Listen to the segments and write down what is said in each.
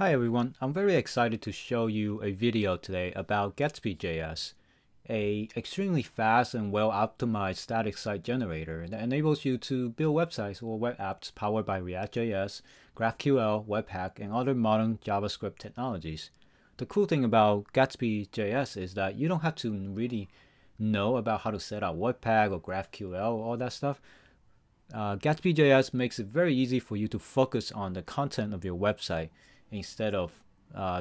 Hi everyone, I'm very excited to show you a video today about Gatsby.js, an extremely fast and well-optimized static site generator that enables you to build websites or web apps powered by React.js, GraphQL, Webpack, and other modern JavaScript technologies. The cool thing about Gatsby.js is that you don't have to really know about how to set up Webpack or GraphQL or all that stuff. Gatsby.js makes it very easy for you to focus on the content of your website instead of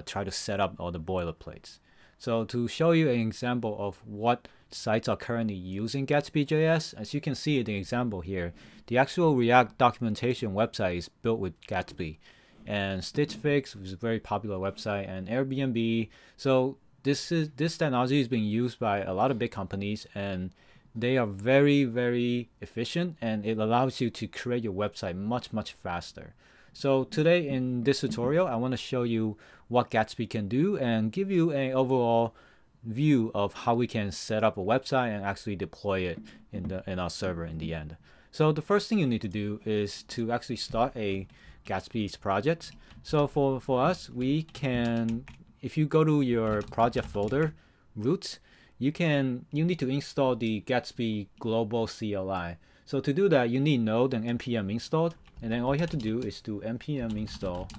try to set up all the boilerplates. So to show you an example of what sites are currently using Gatsby.js, as you can see in the example here, the actual React documentation website is built with Gatsby, and Stitch Fix, which is a very popular website, and Airbnb. So this technology is being used by a lot of big companies, and they are very, very efficient, and it allows you to create your website much, much faster. So today in this tutorial, I want to show you what Gatsby can do and give you an overall view of how we can set up a website and actually deploy it in our server in the end. So the first thing you need to do is to actually start a Gatsby's project. So for us, we can, if you go to your project folder, root, you need to install the Gatsby global CLI. So to do that, you need Node and npm installed. And then all you have to do is do npm install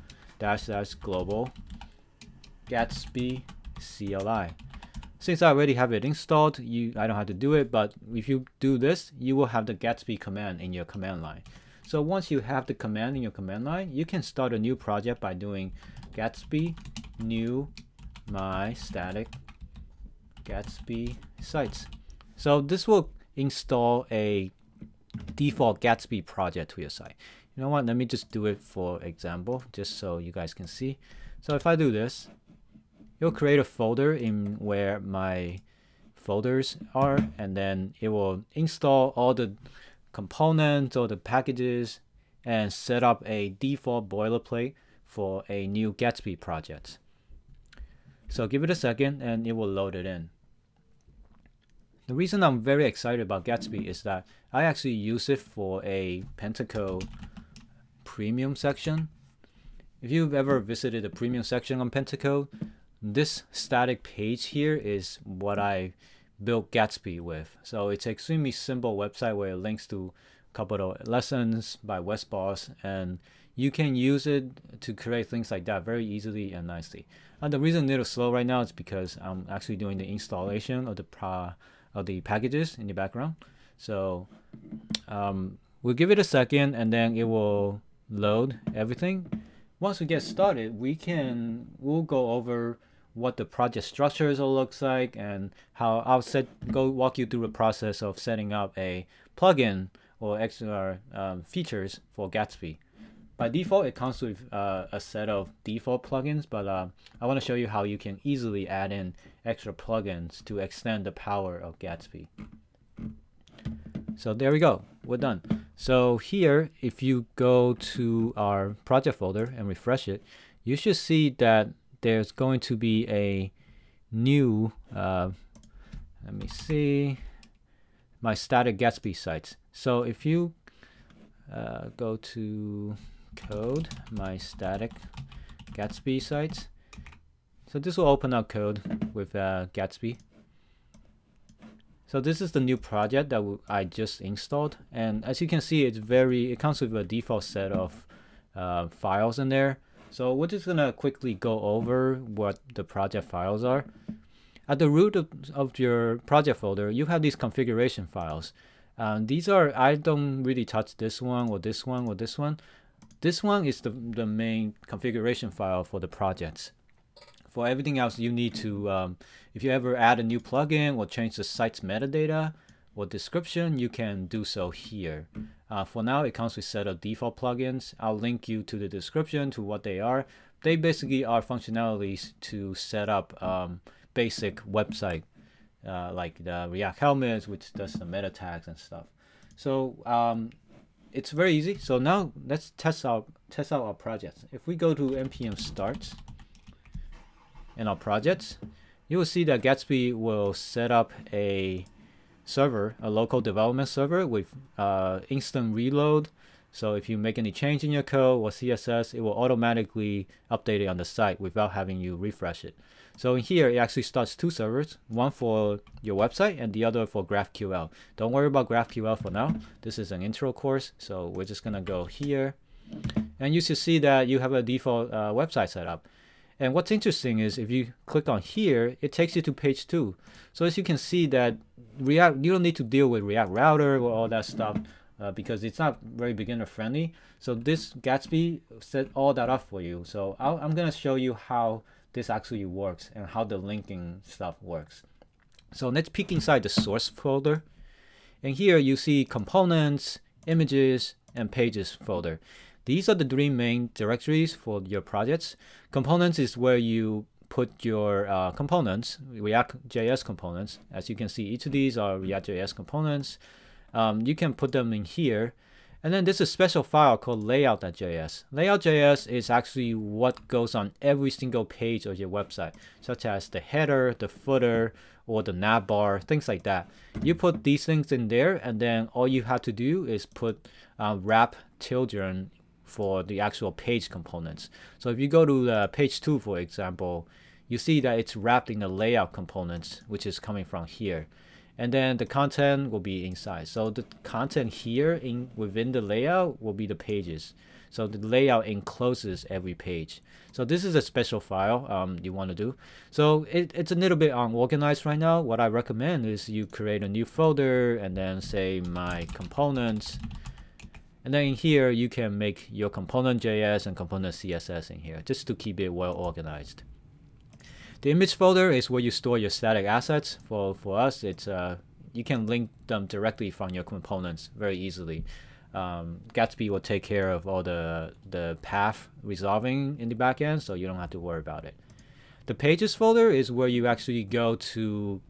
--global Gatsby CLI. Since I already have it installed, I don't have to do it, but if you do this, you will have the Gatsby command in your command line. So once you have the command in your command line, you can start a new project by doing Gatsby new my static Gatsby sites. So this will install a default Gatsby project to your site. You know what, let me just do it for example, just so you guys can see. So if I do this, it'll create a folder in where my folders are, and then it will install all the components or the packages and set up a default boilerplate for a new Gatsby project. So give it a second and it will load it in. The reason I'm very excited about Gatsby is that I actually use it for a Pentacode premium section. If you've ever visited the premium section on Pentacode, this static page here is what I built Gatsby with. So it's an extremely simple website where it links to a couple of lessons by Wes Bos, and you can use it to create things like that very easily and nicely. And the reason it's slow right now is because I'm actually doing the installation of the packages in the background. So we'll give it a second and then it will load everything. Once we get started, we'll go over what the project structures all looks like, and how I'll walk you through the process of setting up a plugin or extra features for Gatsby. By default, it comes with a set of default plugins, but I want to show you how you can easily add in extra plugins to extend the power of Gatsby. So there we go, we're done. So here, if you go to our project folder and refresh it, you should see that there's going to be a new, let me see, my static Gatsby sites. So if you go to code my static Gatsby sites, so this will open up code with Gatsby. So this is the new project that I just installed, and as you can see, it comes with a default set of files in there. So we're just gonna quickly go over what the project files are. At the root of your project folder, you have these configuration files. These are, I don't really touch this one or this one or this one. This one is the main configuration file for the projects. For everything else, you need to, if you ever add a new plugin or change the site's metadata or description, you can do so here. For now, it comes with a set of default plugins. I'll link you to the description, to what they are. They basically are functionalities to set up basic website, like the React Helmet, which does the meta tags and stuff. So it's very easy. So now let's test out our projects. If we go to npm start and our projects, you will see that Gatsby will set up a server, a local development server with instant reload, So if you make any change in your code or CSS, it will automatically update it on the site without having you refresh it. So in here, it actually starts two servers, one for your website and the other for GraphQL. Don't worry about GraphQL for now. This is an intro course, so we're just going to go here. And you should see that you have a default website set up. And what's interesting is if you click on here, it takes you to page 2. So as you can see that React, you don't need to deal with React Router or all that stuff. Because it's not very beginner friendly. So this Gatsby set all that up for you. So I'm going to show you how this actually works and how the linking stuff works. So let's peek inside the source folder. And here you see components, images, and pages folder. These are the three main directories for your projects. Components is where you put your components, React.js components. As you can see, each of these are React.js components. You can put them in here, and then there's a special file called layout.js. Layout.js is actually what goes on every single page of your website, such as the header, the footer, or the navbar, things like that. You put these things in there, and then all you have to do is put wrap children for the actual page components. So if you go to page 2, for example, you see that it's wrapped in the layout components, which is coming from here. And then the content will be inside. So the content here within the layout will be the pages. So the layout encloses every page. So this is a special file you want to do. So it's a little bit unorganized right now. What I recommend is you create a new folder and then say my components. And then in here, you can make your component.js and component.css in here just to keep it well organized. The image folder is where you store your static assets. For us, it's you can link them directly from your components very easily. Gatsby will take care of all the path resolving in the backend, so you don't have to worry about it. The pages folder is where you actually go to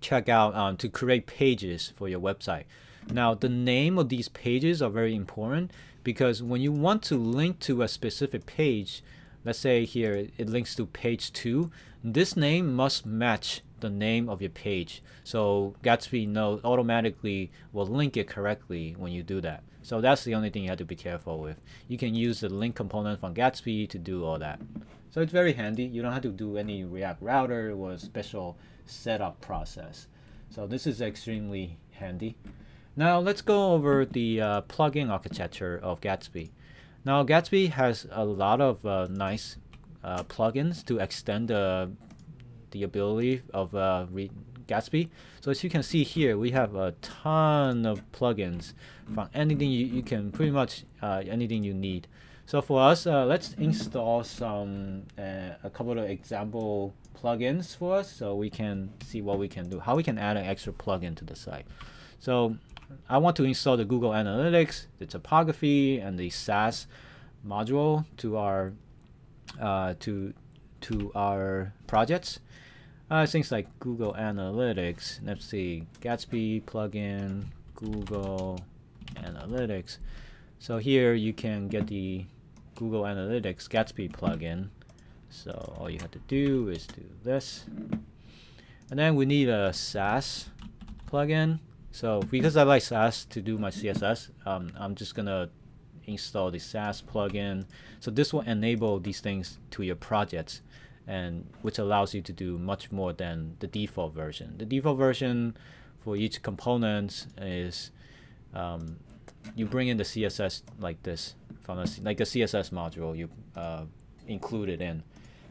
check out to create pages for your website. Now, the name of these pages are very important because when you want to link to a specific page, let's say here it links to page 2. This name must match the name of your page. So Gatsby knows automatically will link it correctly when you do that. So that's the only thing you have to be careful with. You can use the link component from Gatsby to do all that. So it's very handy. You don't have to do any React Router or special setup process. So this is extremely handy. Now let's go over the plugin architecture of Gatsby. Now Gatsby has a lot of nice plugins to extend the ability of Gatsby. So as you can see here, we have a ton of plugins from anything you can pretty much anything you need. So for us, let's install a couple of example plugins for us so we can see what we can do, how we can add an extra plugin to the site. So I want to install the Google Analytics, the topography, and the Sass module to our to our projects. Things like Google Analytics. Let's see, Gatsby plugin, Google Analytics. So here you can get the Google Analytics Gatsby plugin. So all you have to do is do this, and then we need a Sass plugin. So because I like Sass to do my CSS, I'm just going to install the Sass plugin. So this will enable these things to your projects, and which allows you to do much more than the default version. The default version for each component is you bring in the CSS like this, from like the CSS module you include it in.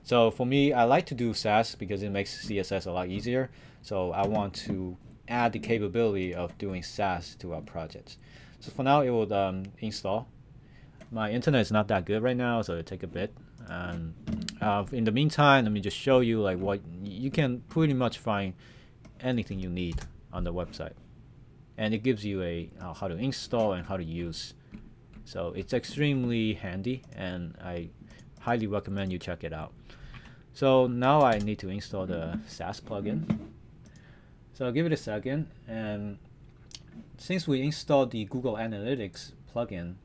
So for me, I like to do Sass because it makes CSS a lot easier. So I want to add the capability of doing Sass to our projects. So for now, it will install. My internet is not that good right now, so it'll take a bit. In the meantime, let me just show you like what you can pretty much find anything you need on the website, and it gives you a how to install and how to use. So it's extremely handy, and I highly recommend you check it out. So now I need to install the Sass plugin. So I'll give it a second, and since we installed the Google Analytics plugin,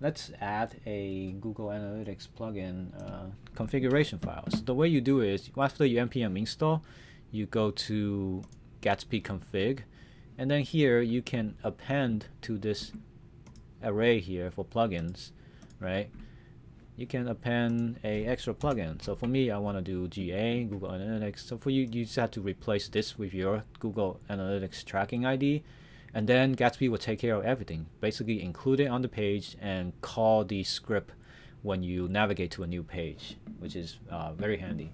let's add a Google Analytics plugin configuration file. So the way you do is, after you npm install, you go to Gatsby config, and then here you can append to this array here for plugins, right? You can append a extra plugin. So for me, I want to do GA, Google Analytics. So for you, you just have to replace this with your Google Analytics tracking ID. And then Gatsby will take care of everything. Basically include it on the page and call the script when you navigate to a new page, which is very handy.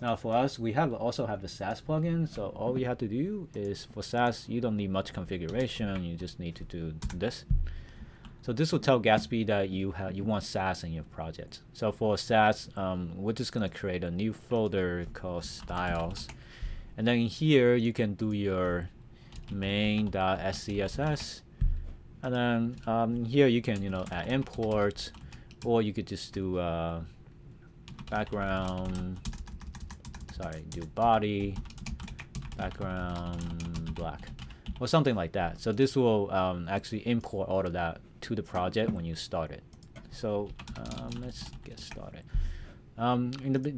Now for us, we also have the Sass plugin. So all we have to do is, for Sass, you don't need much configuration. You just need to do this. So this will tell Gatsby that you want Sass in your project. So for Sass, we're just gonna create a new folder called styles. And then here you can do your main.scss. And then here you can, add import, or you could just do background, do body, background black, or something like that. So this will actually import all of that to the project when you start it. So let's get started.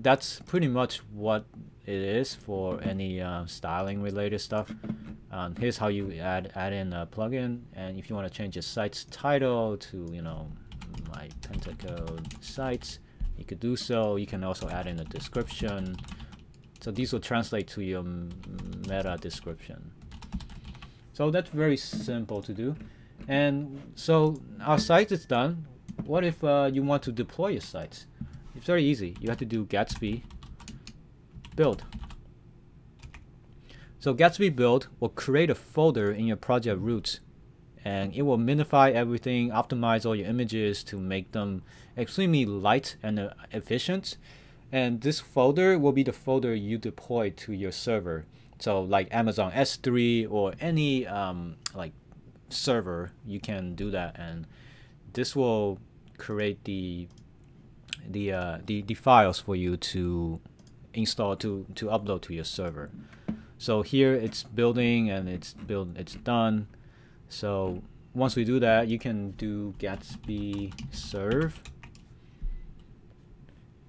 That's pretty much what it is for any styling related stuff. Here's how you add in a plugin, and if you want to change your site's title to, my Pentacode sites, you could do so. You can also add in a description. So these will translate to your meta description. So that's very simple to do. And so our site is done. What if you want to deploy your sites? It's very easy. You have to do Gatsby build. So Gatsby build will create a folder in your project root, and it will minify everything, optimize all your images to make them extremely light and efficient. And this folder will be the folder you deploy to your server. So like Amazon S3 or any like server, you can do that, and this will create the files for you to install to upload to your server. So here it's building, and it's done. So once we do that, you can do Gatsby serve.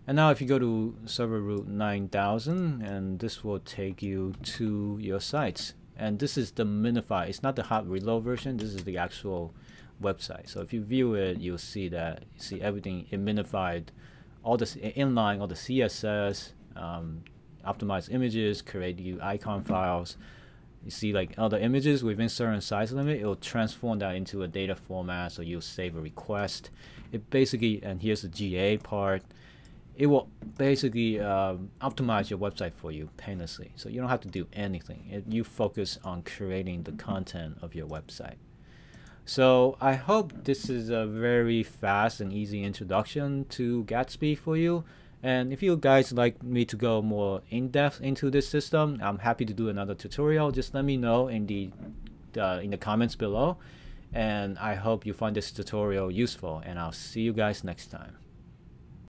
And now if you go to server root 9000, and this will take you to your sites. And this is the minify. It's not the hot reload version. This is the actual website. So if you view it, you'll see that everything it minified, all the inline, all the CSS, optimized images, create new icon files. You see like other images within certain size limit, it will transform that into a data format. So you'll save a request. It basically, and here's the GA part. It will basically optimize your website for you painlessly. So you don't have to do anything. You focus on creating the content of your website. So I hope this is a very fast and easy introduction to Gatsby for you. And if you guys like me to go more in depth into this system, I'm happy to do another tutorial. Just let me know in the comments below. And I hope you find this tutorial useful, and I'll see you guys next time.